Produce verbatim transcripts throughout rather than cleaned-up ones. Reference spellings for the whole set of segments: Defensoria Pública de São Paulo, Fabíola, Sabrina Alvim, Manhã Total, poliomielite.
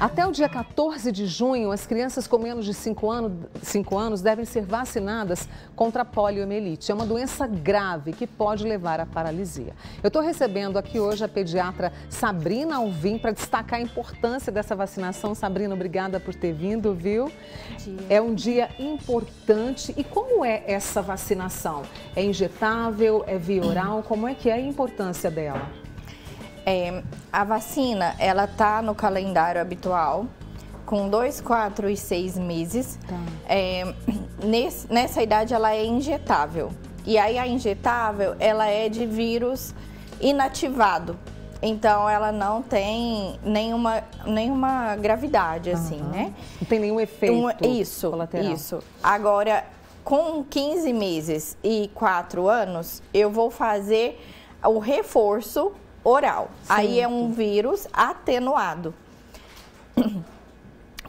Até o dia quatorze de junho, as crianças com menos de cinco anos devem ser vacinadas contra a poliomielite. É uma doença grave que pode levar à paralisia. Eu estou recebendo aqui hoje a pediatra Sabrina Alvim para destacar a importância dessa vacinação. Sabrina, obrigada por ter vindo, viu? É um dia importante. E como é essa vacinação? É injetável? É via oral? Como é que é a importância dela? É, a vacina, ela tá no calendário habitual, com dois, quatro e seis meses. Tá. É, nesse, nessa idade, ela é injetável. E aí, a injetável, ela é de vírus inativado. Então, ela não tem nenhuma, nenhuma gravidade, uhum. assim, né? Não tem nenhum efeito um, isso, colateral. Isso. Agora, com quinze meses e quatro anos, eu vou fazer o reforço oral. Sim. Aí é um vírus atenuado.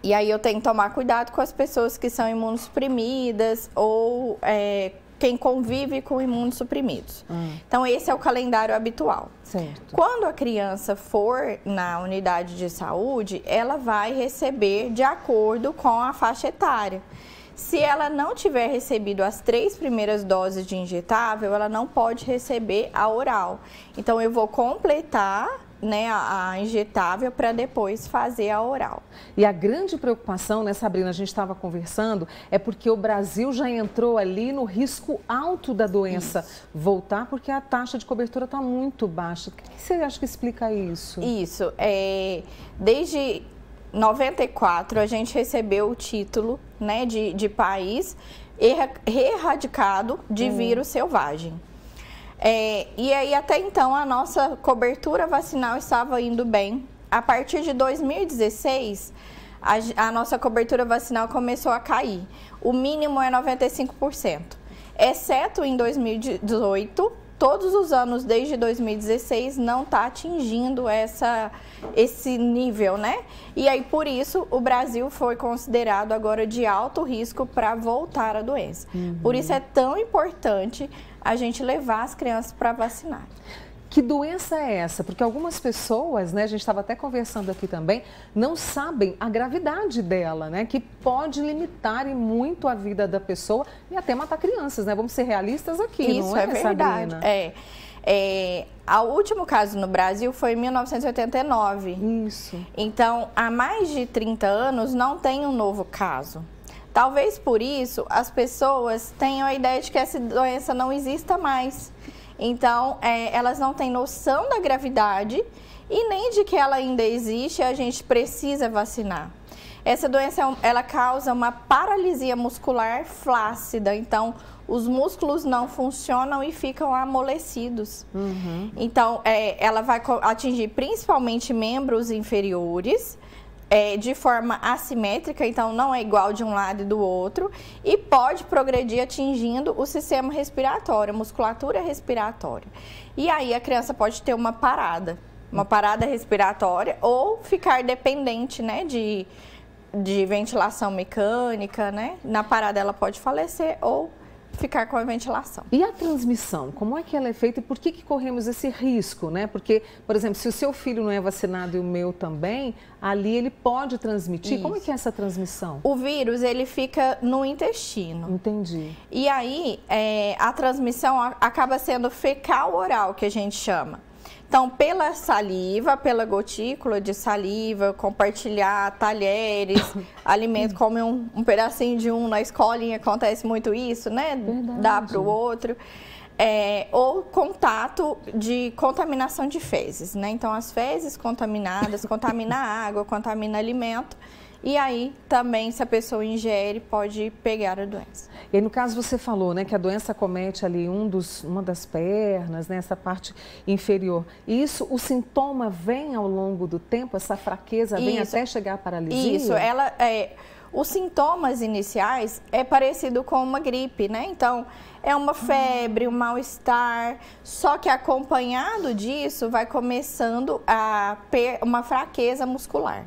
E aí eu tenho que tomar cuidado com as pessoas que são imunossuprimidas ou é, quem convive com imunossuprimidos. Hum. Então esse é o calendário habitual. Certo. Quando a criança for na unidade de saúde, ela vai receber de acordo com a faixa etária. Se ela não tiver recebido as três primeiras doses de injetável, ela não pode receber a oral. Então, eu vou completar, né, a injetável para depois fazer a oral. E a grande preocupação, né, Sabrina, a gente estava conversando, é porque o Brasil já entrou ali no risco alto da doença isso. voltar, porque a taxa de cobertura está muito baixa. O que você acha que explica isso? Isso. É, desde noventa e quatro, a gente recebeu o título, né, de, de país erradicado de hum. vírus selvagem. É, e aí, até então, a nossa cobertura vacinal estava indo bem. A partir de dois mil e dezesseis, a, a nossa cobertura vacinal começou a cair. O mínimo é noventa e cinco por cento. Exceto em dois mil e dezoito, todos os anos desde dois mil e dezesseis não está atingindo essa, esse nível, né? E aí, por isso, o Brasil foi considerado agora de alto risco para voltar à doença. Uhum. Por isso é tão importante a gente levar as crianças para vacinar. Que doença é essa? Porque algumas pessoas, né, a gente estava até conversando aqui também, não sabem a gravidade dela, né, que pode limitar e muito a vida da pessoa e até matar crianças, né? Vamos ser realistas aqui, isso não é, é verdade. Sabrina? É. É, o último caso no Brasil foi em mil novecentos e oitenta e nove. Isso. Então, há mais de trinta anos não tem um novo caso. Talvez por isso as pessoas tenham a ideia de que essa doença não exista mais. Então, é, elas não têm noção da gravidade e nem de que ela ainda existe e a gente precisa vacinar. Essa doença, ela causa uma paralisia muscular flácida, então os músculos não funcionam e ficam amolecidos. Uhum. Então, é, ela vai atingir principalmente membros inferiores, é, de forma assimétrica, então não é igual de um lado e do outro, e pode progredir atingindo o sistema respiratório, a musculatura respiratória. E aí a criança pode ter uma parada, uma parada respiratória ou ficar dependente, né, de, de ventilação mecânica, né? Na parada ela pode falecer ou ficar com a ventilação. E a transmissão, como é que ela é feita e por que que corremos esse risco, né? Porque, por exemplo, se o seu filho não é vacinado e o meu também, ali ele pode transmitir. Isso. Como é que é essa transmissão? O vírus, ele fica no intestino. Entendi. E aí, é, a transmissão acaba sendo fecal-oral, que a gente chama. Então, pela saliva, pela gotícula de saliva, compartilhar talheres, alimento, come um, um pedacinho de um na escolinha, acontece muito isso, né? Verdade. Dá para o outro. É, ou contato de contaminação de fezes, né? Então, as fezes contaminadas, contamina água, contamina alimento. E aí, também, se a pessoa ingere, pode pegar a doença. E aí, no caso, você falou, né, que a doença comete ali um dos, uma das pernas, né, essa parte inferior. E isso, o sintoma vem ao longo do tempo? Essa fraqueza vem isso, até chegar à paralisia? Isso, ela, é, os sintomas iniciais é parecido com uma gripe, né? Então, é uma febre, um mal-estar, só que acompanhado disso, vai começando a per uma fraqueza muscular.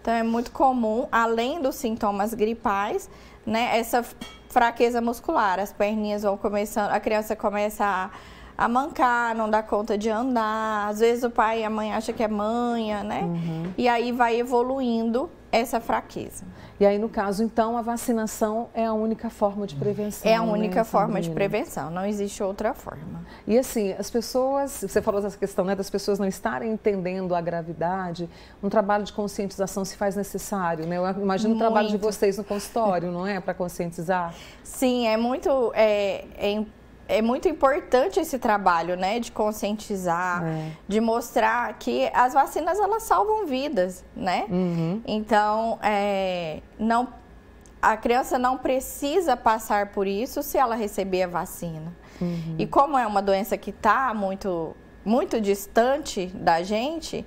Então, é muito comum, além dos sintomas gripais, né, essa fraqueza muscular. As perninhas vão começando, a criança começa a mancar, não dá conta de andar. Às vezes o pai e a mãe acham que é manha, né? Uhum. E aí vai evoluindo essa fraqueza. E aí, no caso, então, a vacinação é a única forma de prevenção. É a única, né, forma de prevenção, não existe outra forma. E assim, as pessoas, você falou dessa questão, né, das pessoas não estarem entendendo a gravidade, um trabalho de conscientização se faz necessário, né? Eu imagino muito. O trabalho de vocês no consultório, não é? Para conscientizar. Sim, é muito... É, é importante. É muito importante esse trabalho, né, de conscientizar, é. de mostrar que as vacinas, elas salvam vidas, né? Uhum. Então, é, não, a criança não precisa passar por isso se ela receber a vacina. Uhum. E como é uma doença que está muito, muito distante da gente...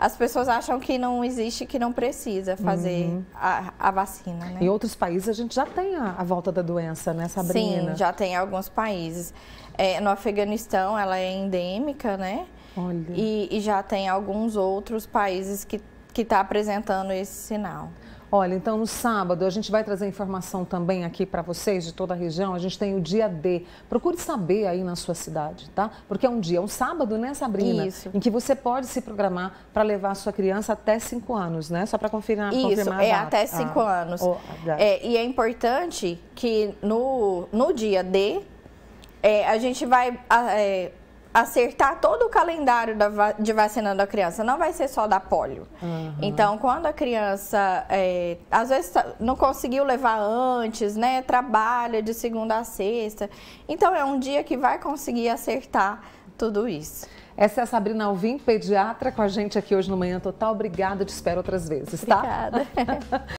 As pessoas acham que não existe, que não precisa fazer uhum. a, a vacina, né? Em outros países a gente já tem a, a volta da doença, né, Sabrina? Sim, já tem alguns países. É, no Afeganistão ela é endêmica, né? Olha. E, e já tem alguns outros países que que tá apresentando esse sinal. Olha, então no sábado a gente vai trazer informação também aqui para vocês de toda a região, a gente tem o dia D. Procure saber aí na sua cidade, tá? Porque é um dia, é um sábado, né, Sabrina? Isso. Em que você pode se programar para levar a sua criança até cinco anos, né? Só para confirmar, Isso, confirmar é a data. Isso, é até cinco anos. Oh, é, e é importante que no, no dia D é, a gente vai... É, acertar todo o calendário da, de vacina da criança, não vai ser só da polio. Uhum. Então, quando a criança, é, às vezes, não conseguiu levar antes, né, trabalha de segunda a sexta, então é um dia que vai conseguir acertar tudo isso. Essa é a Sabrina Alvim, pediatra, com a gente aqui hoje no Manhã Total. Obrigada, te espero outras vezes, tá? Obrigada.